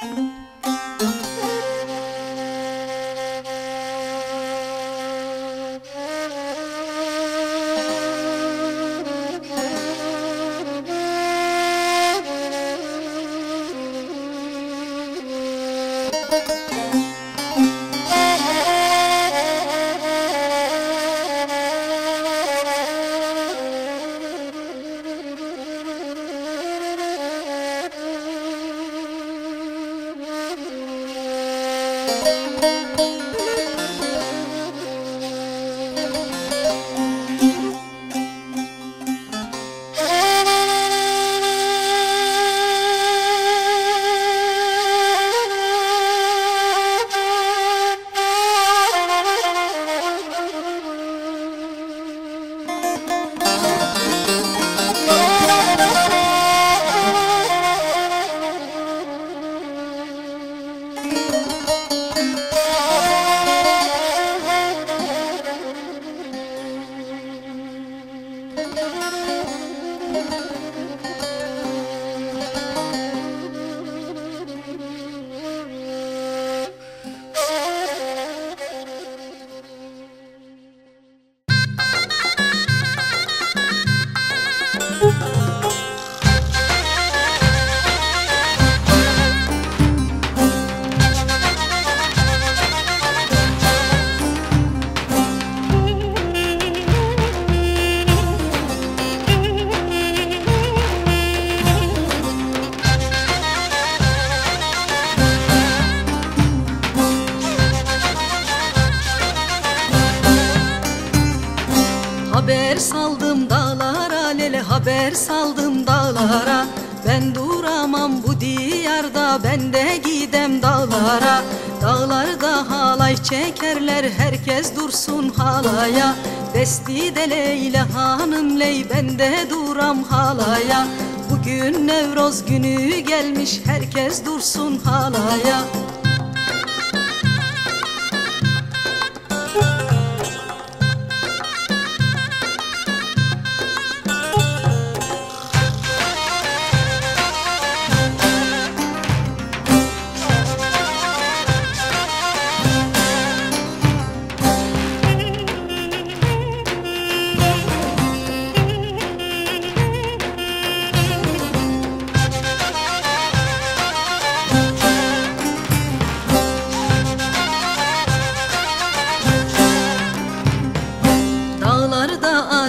Haber saldım dağlara, lele haber saldım dağlara. Ben duramam bu diyarda, ben de gidem dağlara. Dağlarda halay çekerler, herkes dursun halaya. Destide Leyle hanım ley, ben de duram halaya. Bugün Nevroz günü gelmiş, herkes dursun halaya.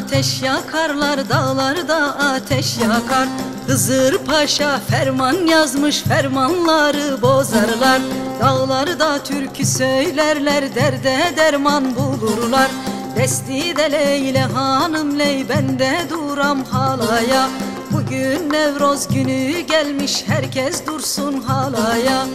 Ateş yakarlar, dağlarda ateş yakar. Hızırpaşa ferman yazmış, fermanları bozarlar. Dağlarda türkü söylerler, derde derman bulurlar. Destide Leyle hanım ley, ben de duram halaya. Bugün Nevroz günü gelmiş, herkes dursun halaya.